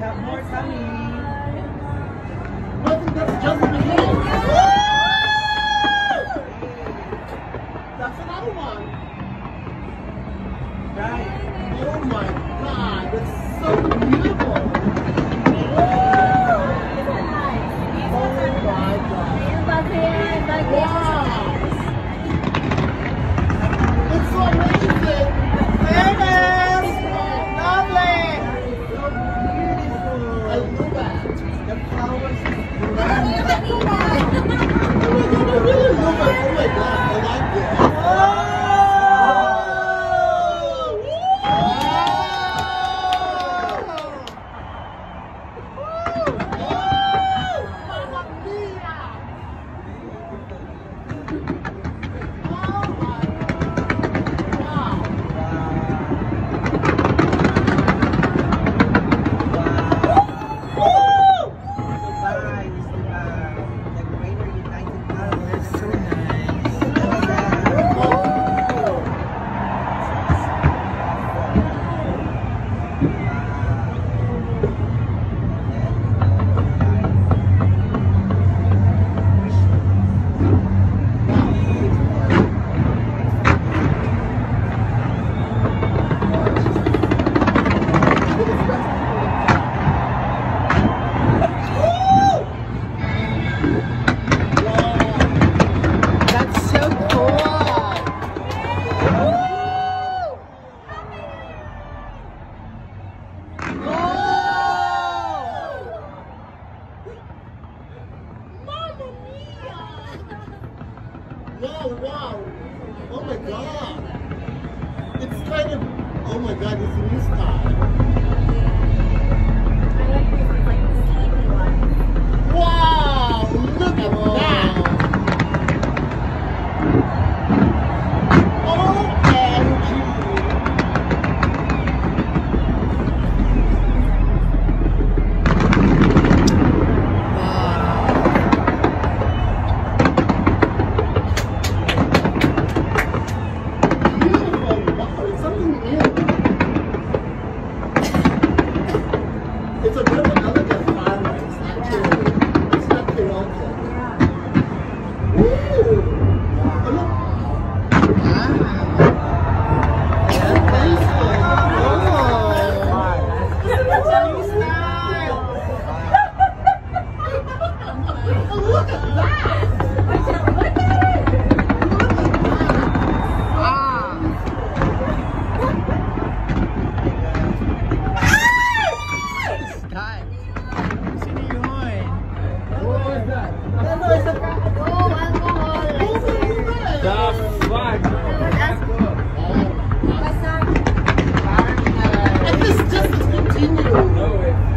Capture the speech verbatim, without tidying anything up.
have more coming. Nothing that's just the beginning. That's another one. Right. Oh my God, that's so beautiful. Oh my God. Wow. Wow, wow, oh my God, it's kind of, oh my God, it's a new style. I like this, like the sleepy one. Wow, look at wow. that. It's just continuing.